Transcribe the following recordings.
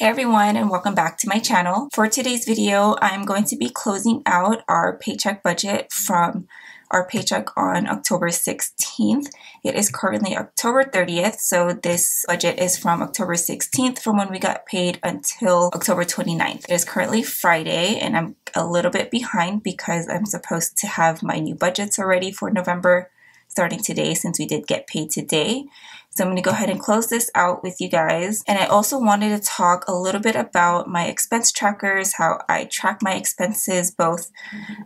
Hey everyone, and welcome back to my channel. For today's video, I'm going to be closing out our paycheck budget from our paycheck on October 16th. It is currently October 30th, so this budget is from October 16th from when we got paid until October 29th. It is currently Friday, and I'm a little bit behind because I'm supposed to have my new budgets already for November starting today since we did get paid today. So I'm going to go ahead and close this out with you guys. And I also wanted to talk a little bit about my expense trackers, how I track my expenses, both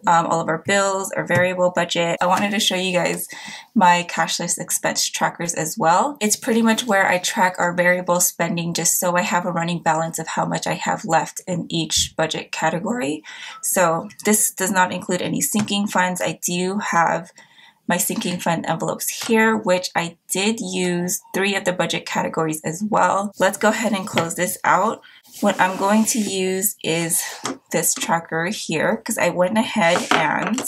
all of our bills, our variable budget. I wanted to show you guys my cashless expense trackers as well. It's pretty much where I track our variable spending just so I have a running balance of how much I have left in each budget category. So this does not include any sinking funds. I do have my sinking fund envelopes here, which I did use 3 of the budget categories as well. Let's go ahead and close this out. What I'm going to use is this tracker here because I went ahead and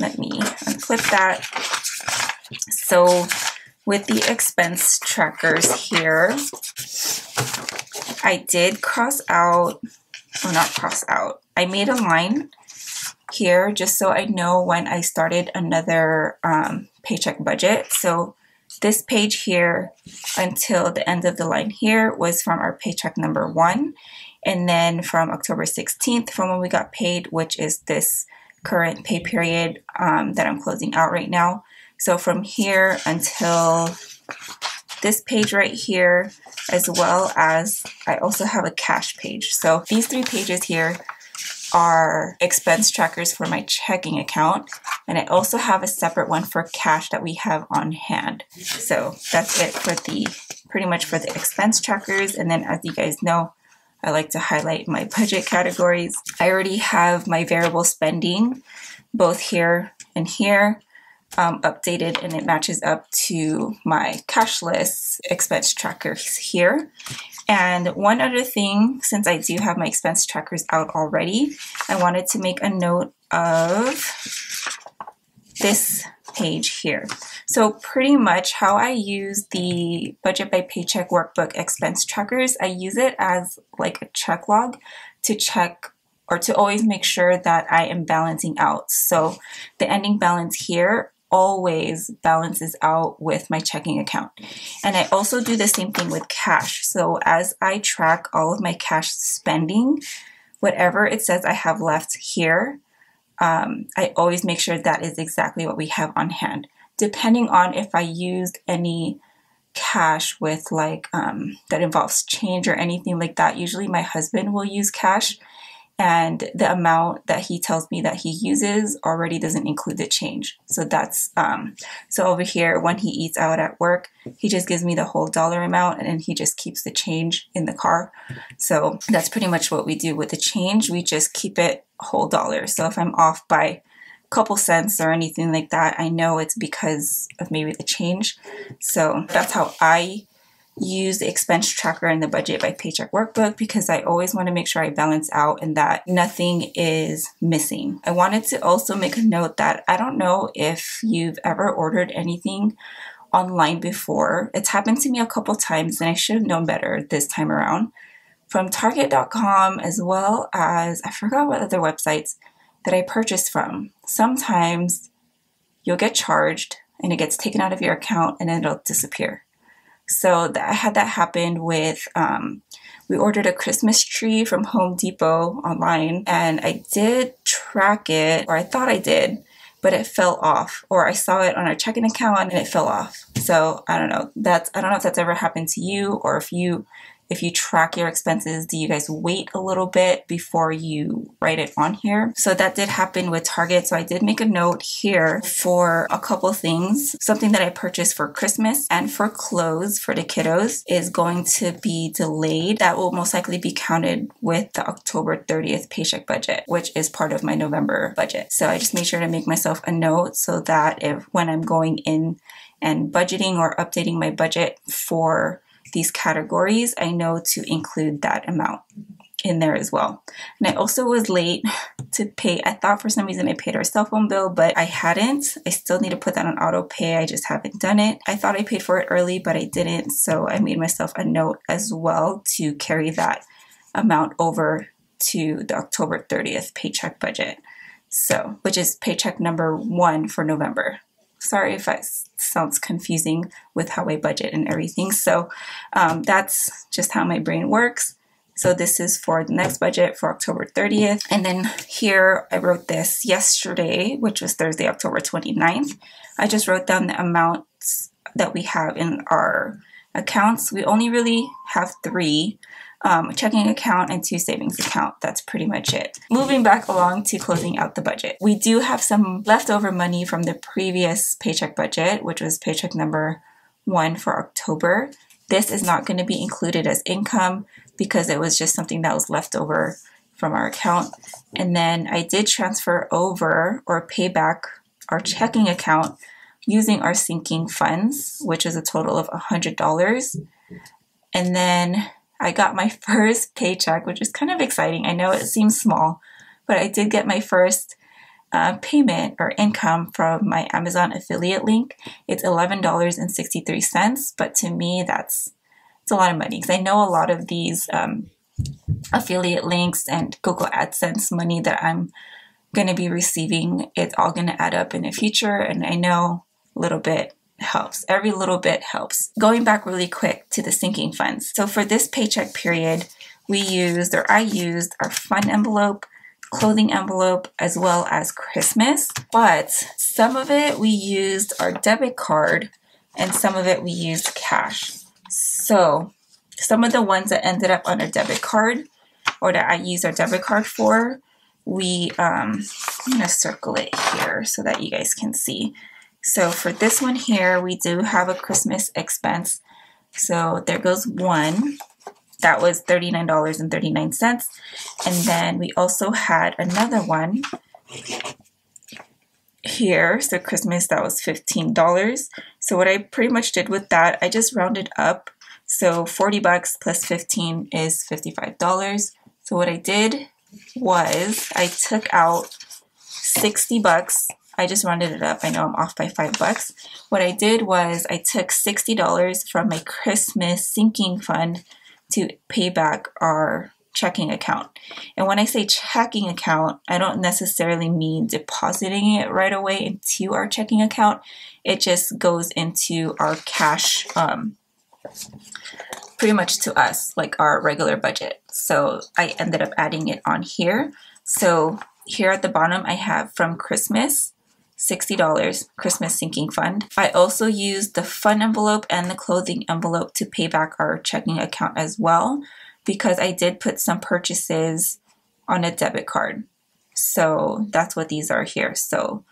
let me unclip that. So with the expense trackers here, I did cross out, or not cross out, I made a line here just so I know when I started another paycheck budget. So this page here until the end of the line here was from our paycheck number 1, and then from October 16th from when we got paid, which is this current pay period that I'm closing out right now. So from here until this page right here, as well as I also have a cash page. So these 3 pages here are expense trackers for my checking account, and I also have a separate one for cash that we have on hand. So that's it for the pretty much for the expense trackers. And then, as you guys know, I like to highlight my budget categories. I already have my variable spending both here and here updated, and it matches up to my cashless expense trackers here. And one other thing, since I do have my expense trackers out already, I wanted to make a note of this page here. So pretty much how I use the Budget by Paycheck Workbook expense trackers, I use it as like a check log to check or to always make sure that I am balancing out. So the ending balance here always balances out with my checking account. And I also do the same thing with cash. So as I track all of my cash spending, whatever it says I have left here, I always make sure that is exactly what we have on hand, depending on if I used any cash with like that involves change or anything like that. Usually my husband will use cash, and the amount that he tells me that he uses already doesn't include the change. So that's so over here when he eats out at work, he just gives me the whole dollar amount, and then he just keeps the change in the car. So that's pretty much what we do with the change. We just keep it whole dollar. So if I'm off by a couple cents or anything like that, I know it's because of maybe the change. So that's how I use the expense tracker and the Budget by Paycheck Workbook, because I always want to make sure I balance out and that nothing is missing. I wanted to also make a note that I don't know if you've ever ordered anything online before. It's happened to me a couple times, and I should have known better this time around, from Target.com as well as I forgot what other websites that I purchased from. Sometimes you'll get charged and it gets taken out of your account and then it'll disappear. So I had that happen with, we ordered a Christmas tree from Home Depot online, and I did track it, or I thought I did, but it fell off, or I saw it on our checking account and it fell off. So I don't know, I don't know if that's ever happened to you, or if you track your expenses, do you guys wait a little bit before you write it on here? So that did happen with Target. So I did make a note here for a couple things. Something that I purchased for Christmas and for clothes for the kiddos is going to be delayed. That will most likely be counted with the October 30th paycheck budget, which is part of my November budget. So I just made sure to make myself a note so that if when I'm going in and budgeting or updating my budget for these categories, I know to include that amount in there as well. And I also was late to pay. I thought for some reason I paid our cell phone bill, but I hadn't. I still need to put that on auto pay. I just haven't done it. I thought I paid for it early, but I didn't. So I made myself a note as well to carry that amount over to the October 30th paycheck budget, so which is paycheck number 1 for November. Sorry if that sounds confusing with how I budget and everything. So that's just how my brain works. So this is for the next budget for October 30th. And then here I wrote this yesterday, which was Thursday, October 29th. I just wrote down the amounts that we have in our accounts. We only really have 3, a checking account and 2 savings account. That's pretty much it. Moving back along to closing out the budget. We do have some leftover money from the previous paycheck budget, which was paycheck number 1 for October. This is not going to be included as income because it was just something that was left over from our account. And then I did transfer over or pay back our checking account using our sinking funds, which is a total of $100. And then I got my first paycheck, which is kind of exciting. I know it seems small, but I did get my first payment or income from my Amazon affiliate link. It's $11.63, but to me it's a lot of money, because I know a lot of these affiliate links and Google AdSense money that I'm going to be receiving, it's all going to add up in the future, and I know a little bit helps. Every little bit helps. Going back really quick to the sinking funds. So for this paycheck period, we used, or I used, our fun envelope, clothing envelope, as well as Christmas, but some of it we used our debit card and some of it we used cash. So some of the ones that ended up on our debit card, or that I used our debit card for, we, I'm going to circle it here so that you guys can see. So for this one here, we do have a Christmas expense. So there goes 1. That was $39.39. And then we also had another one here. So Christmas, that was $15. So what I pretty much did with that, I just rounded up. So 40 bucks plus 15 is $55. So what I did was I took out 60 bucks. I just rounded it up. I know I'm off by $5. What I did was I took $60 from my Christmas sinking fund to pay back our checking account. And when I say checking account, I don't necessarily mean depositing it right away into our checking account. It just goes into our cash, pretty much to us, like our regular budget. So I ended up adding it on here. So here at the bottom, I have from Christmas, $60, Christmas sinking fund. I also used the fun envelope and the clothing envelope to pay back our checking account as well, because I did put some purchases on a debit card. So that's what these are here. So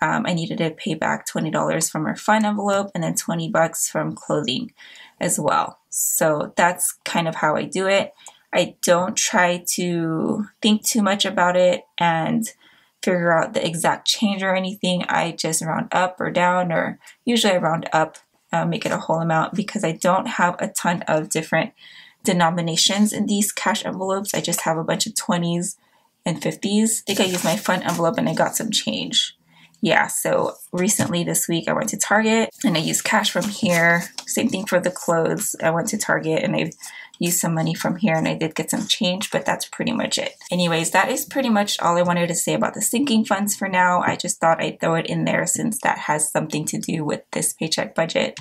I needed to pay back $20 from our fun envelope and then 20 bucks from clothing as well. So that's kind of how I do it. I don't try to think too much about it and figure out the exact change or anything. I just round up or down, or usually I round up, make it a whole amount, because I don't have a ton of different denominations in these cash envelopes. I just have a bunch of 20s and 50s. I think I used my fun envelope and I got some change. Yeah, so recently this week I went to Target and I used cash from here. Same thing for the clothes. I went to Target and I used some money from here and I did get some change, but that's pretty much it. Anyways, that is pretty much all I wanted to say about the sinking funds for now. I just thought I'd throw it in there since that has something to do with this paycheck budget.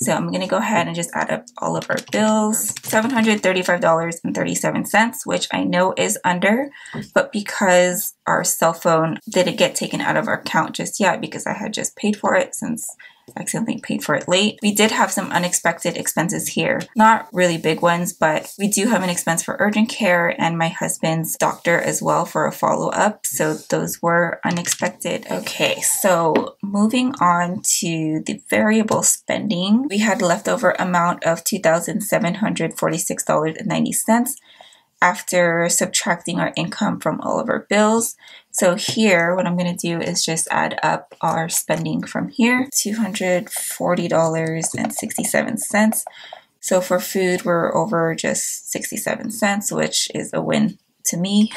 So I'm going to go ahead and just add up all of our bills. $735.37, which I know is under, but because our cell phone didn't get taken out of our account just yet, because I had just paid for it since I accidentally paid for it late. We did have some unexpected expenses here. Not really big ones, but we do have an expense for urgent care and my husband's doctor as well for a follow-up. So those were unexpected. Okay, so moving on to the variable spending. We had a leftover amount of $2,746.90 after subtracting our income from all of our bills. So here, what I'm going to do is just add up our spending from here, $240.67. So for food, we're over just 67 cents, which is a win to me.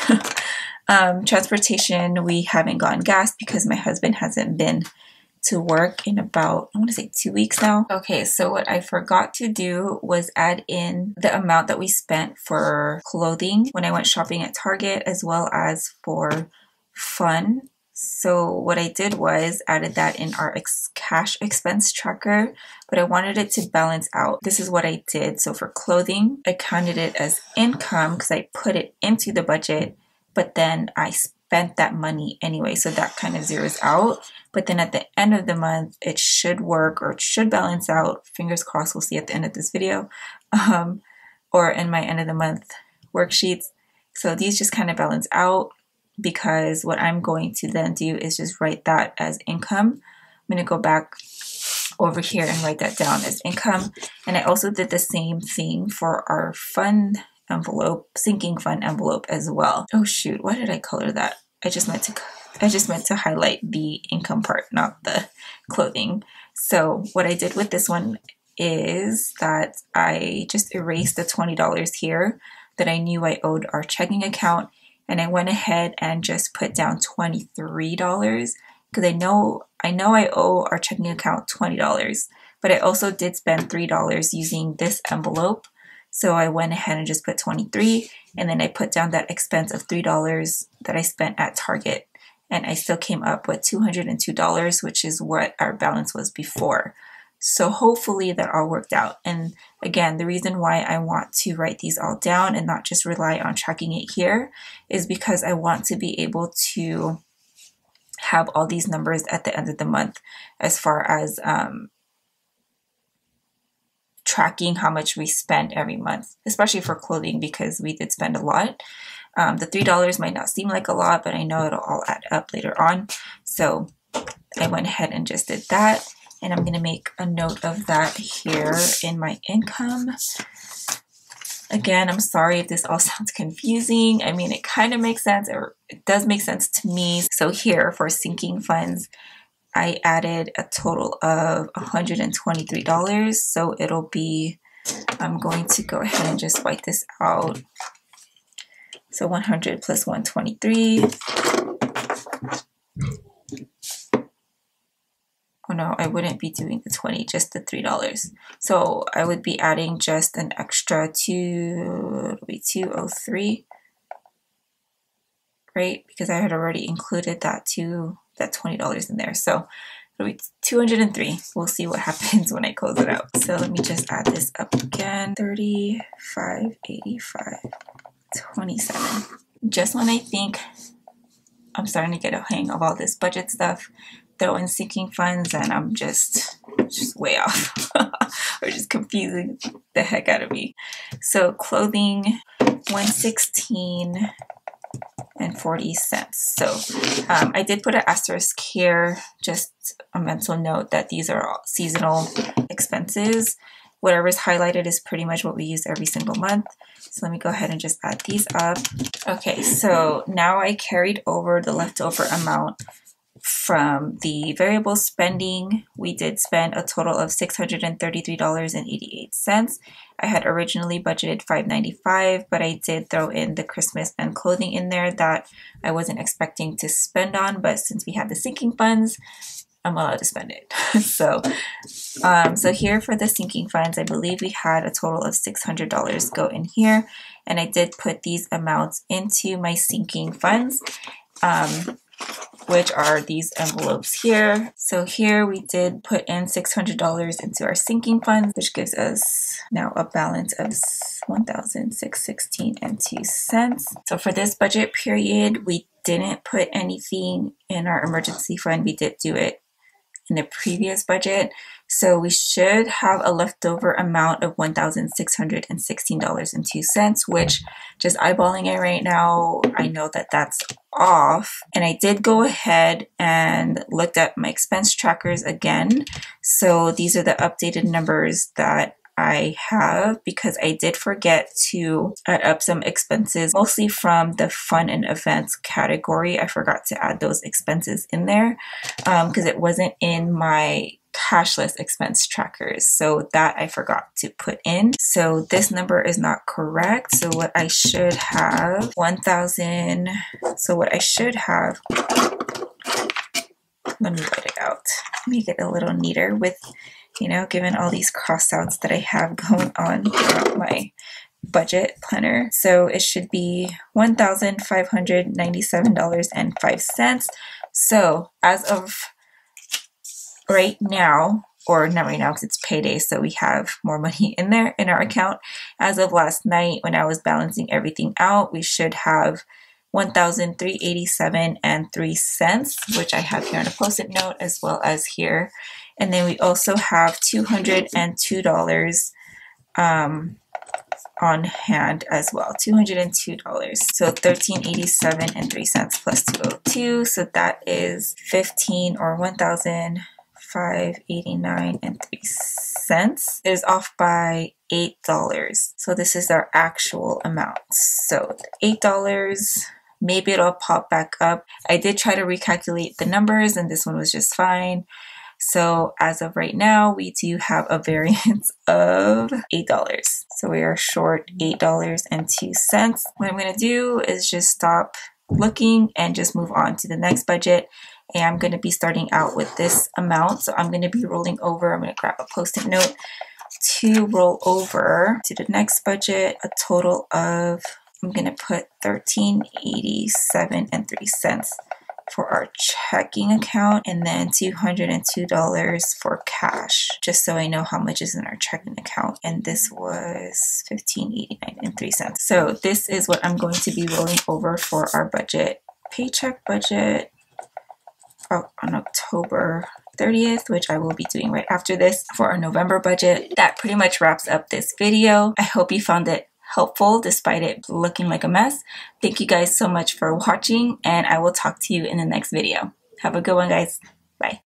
Transportation, we haven't gotten gas because my husband hasn't been to work in about, I want to say 2 weeks now. Okay, so what I forgot to do was add in the amount that we spent for clothing when I went shopping at Target, as well as for fun. So what I did was added that in our cash expense tracker, but I wanted it to balance out. This is what I did. So for clothing, I counted it as income because I put it into the budget, but then I spent that money anyway. So that kind of zeroes out. But then at the end of the month, it should work, or it should balance out. Fingers crossed, we'll see at the end of this video, or in my end of the month worksheets. So these just kind of balance out, because what I'm going to then do is just write that as income. I'm going to go back over here and write that down as income. And I also did the same thing for our fun envelope, sinking fund envelope as well. Oh shoot, why did I color that? I just meant to highlight the income part, not the clothing. So what I did with this one is that I just erased the $20 here that I knew I owed our checking account. And I went ahead and just put down $23 because I know I owe our checking account $20, but I also did spend $3 using this envelope. So I went ahead and just put 23, and then I put down that expense of $3 that I spent at Target. And I still came up with $202, which is what our balance was before. So hopefully that all worked out. And again, the reason why I want to write these all down and not just rely on tracking it here is because I want to be able to have all these numbers at the end of the month as far as tracking how much we spend every month, especially for clothing, because we did spend a lot. The $3 might not seem like a lot, but I know it'll all add up later on. So I went ahead and just did that. And I'm going to make a note of that here in my income. Again, I'm sorry if this all sounds confusing. I mean, it kind of makes sense, or it does make sense to me. So here for sinking funds, I added a total of $123. So it'll be, I'm going to go ahead and just wipe this out. So 100 plus 123. Oh no, I wouldn't be doing the 20, just the $3. So I would be adding just an extra it'll be 203, right? Because I had already included that $20 in there. So it'll be 203. We'll see what happens when I close it out. So let me just add this up again. 35, 85, 27. Just when I think I'm starting to get a hang of all this budget stuff, throw in sinking funds, and I'm just way off, or just confusing the heck out of me. So clothing, 116.40. So I did put an asterisk here, just a mental note that these are all seasonal expenses. Whatever's highlighted is pretty much what we use every single month. So let me go ahead and just add these up. Okay, so now I carried over the leftover amount from the variable spending. We did spend a total of $633.88. I had originally budgeted $595, but I did throw in the Christmas and clothing in there that I wasn't expecting to spend on, but since we had the sinking funds, I'm allowed to spend it. So here for the sinking funds, I believe we had a total of $600 go in here, and I did put these amounts into my sinking funds, which are these envelopes here. So here we did put in $600 into our sinking funds, which gives us now a balance of $1,616.02. So for this budget period, we didn't put anything in our emergency fund. We did do it in the previous budget. So we should have a leftover amount of $1,616.02, which, just eyeballing it right now, I know that that's off. And I did go ahead and looked at my expense trackers again. So these are the updated numbers that I have, because I did forget to add up some expenses, mostly from the fun and events category. I forgot to add those expenses in there because it wasn't in my cashless expense trackers. So that I forgot to put in. So this number is not correct. So what I should have, 1,000. So what I should have Let me write it out, make it a little neater with, you know, given all these cross-outs that I have going on throughout my budget planner. So it should be $1,597.05. So as of right now, or not right now because it's payday, so we have more money in there in our account. As of last night when I was balancing everything out, we should have $1,387.03, which I have here on a post-it note as well as here. And then we also have $202 on hand as well, $202. So $1,387.03 plus 202. So that is 15 or $1,589.03. It is off by $8. So this is our actual amount. So $8. Maybe it'll pop back up. I did try to recalculate the numbers and this one was just fine. So as of right now, we do have a variance of $8. So we are short $8.02. What I'm gonna do is just stop looking and just move on to the next budget. And I'm gonna be starting out with this amount. So I'm gonna be rolling over. I'm gonna grab a post-it note to roll over to the next budget, a total of, I'm gonna put $13.87.03 for our checking account, and then $202 for cash, just so I know how much is in our checking account. And this was $15.89.03. So this is what I'm going to be rolling over for our budget, paycheck budget, on October 30th, which I will be doing right after this for our November budget. That pretty much wraps up this video. I hope you found it helpful despite it looking like a mess. Thank you guys so much for watching, and I will talk to you in the next video. Have a good one, guys. Bye.